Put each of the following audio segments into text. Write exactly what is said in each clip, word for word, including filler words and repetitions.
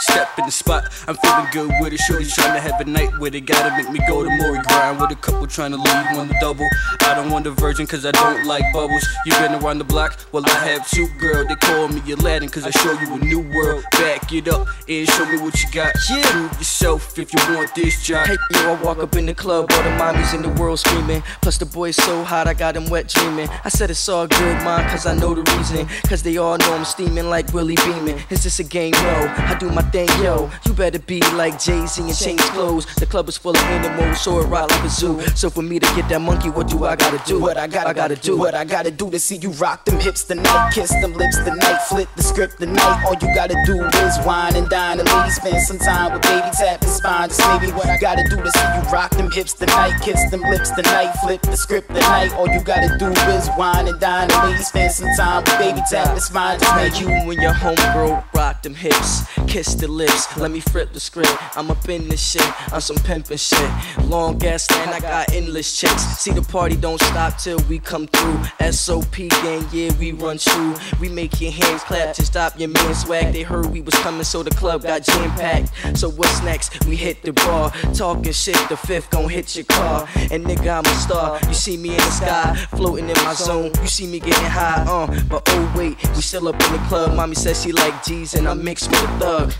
Step in the spot, I'm feeling good with it. Shorty tryna have a night with it. Gotta make me go to Maury grind with a couple tryna leave on the double. I don't want a virgin cause I don't like bubbles. You been around the block? Well, I have two, girl. They call me Aladdin cause I show you a new world. Back it up and show me what you got. Yeah. Prove yourself if you want this job. Hey, yo, I walk up in the club, all the mommies in the world screaming. Plus the boy's so hot, I got him wet dreaming. I said it's all good, mom, cause I know the reason. Cause they all know I'm steaming like Willie Beeman. Is this a game? No, I do my thing, yo. You better be like Jay-Z and change clothes. The club is full of animals, so it ride like a zoo. So for me to get that monkey, what do I gotta do? What I gotta, I gotta do? What I gotta do to see you rock them hips tonight, kiss them lips tonight, flip the script tonight. All you gotta do is wine and dine and leave. Spend some time with baby, tap his spine. Just maybe what I gotta do to see you rock them hips tonight, kiss them lips tonight, flip the script tonight. All you gotta do is wine and dine and leave. Spend some time with baby, tap his spine. Just make you when your homegirl rock them hips, kiss the lips, let me flip the script. I'm up in this shit, I'm some pimpin' shit. Long ass line, I got endless chicks. See the party don't stop till we come through. S O P gang, yeah, we run true. We make your hands clap to stop your man swag. They heard we was coming, so the club got jam-packed. So what's next? We hit the bar. Talking shit, the fifth gon' hit your car. And nigga, I'm a star. You see me in the sky, floating in my zone. You see me getting high, uh, but oh wait, we still up in the club. Mommy says she like G's and I'm mixed with a thug.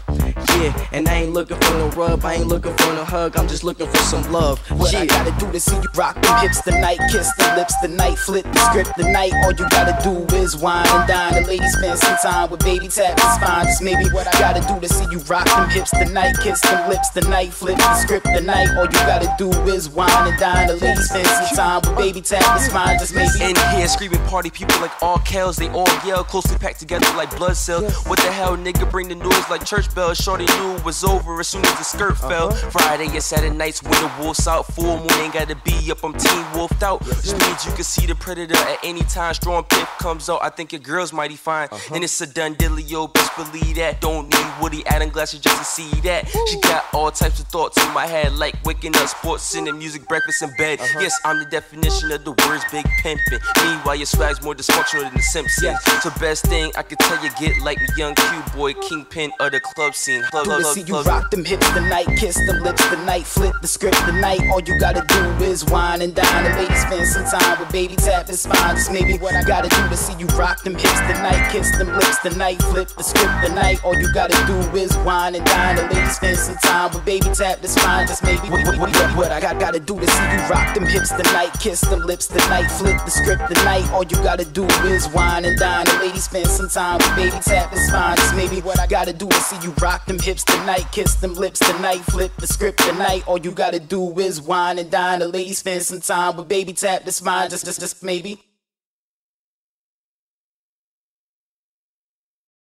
Yeah, and I ain't looking for no rub, I ain't looking for no hug, I'm just looking for some love. What yeah. I gotta do to see you rock them hips tonight, kiss the lips tonight, flip the script tonight. All you gotta do is wine and dine, and ladies spend some time with baby tap and spine. Just maybe what I gotta do to see you rock them hips tonight, kiss them lips tonight, flip the script tonight. All you gotta do is wine and dine, and ladies spend some time with baby tap and spine. Just maybe. In here screaming party people like all cows, they all yell, closely packed together like blood cells. What the hell, nigga, bring the noise like church bells. Shorty knew it was over as soon as the skirt fell. Uh-huh. Friday and Saturday nights with the wolves out. Full moon ain't gotta be up, I'm team wolfed out. Just yeah. means you can see the predator at any time. Strong pip comes out, I think your girl's mighty fine. Uh-huh. And it's a done dealio, bitch, believe that. Don't need Woody Allen glasses just to see that. Woo. She got all types of thoughts in my head, like waking up, sports, sending music, breakfast in bed. Uh-huh. Yes, I'm the definition of the words, big pimpin'. Meanwhile, your swag's more dysfunctional than the Simpsons. Yeah. So best thing I can tell you, get like me, young Q-boy, kingpin of the club scene. Club, do club, to see club, you club. Rock them hips tonight, kiss them lips tonight, flip the script tonight. All you gotta do is wine and dine, and ladies spend some time with baby tap and spine. Just maybe what I gotta do to see you rock them hips tonight, kiss them lips tonight, flip the script tonight. All you gotta do is wine and dine, and ladies spend some time with baby tap and spine. Just maybe what, what, what, what I got, gotta do to see you rock them hips tonight, kiss them lips tonight, flip the script tonight. All you gotta do is wine and dine, and ladies spend some time with baby tap and spine. Just maybe what I gotta do to see you rock them hips tonight, kiss them lips tonight, flip the script tonight. All you gotta do is wine and dine, the ladies spend some time with baby tap the spine. Just, just, just maybe.